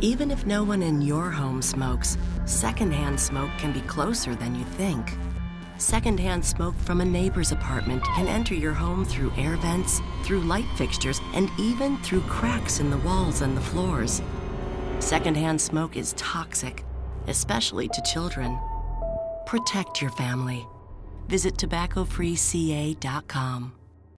Even if no one in your home smokes, secondhand smoke can be closer than you think. Secondhand smoke from a neighbor's apartment can enter your home through air vents, through light fixtures, and even through cracks in the walls and the floors. Secondhand smoke is toxic, especially to children. Protect your family. Visit TobaccoFreeCA.com.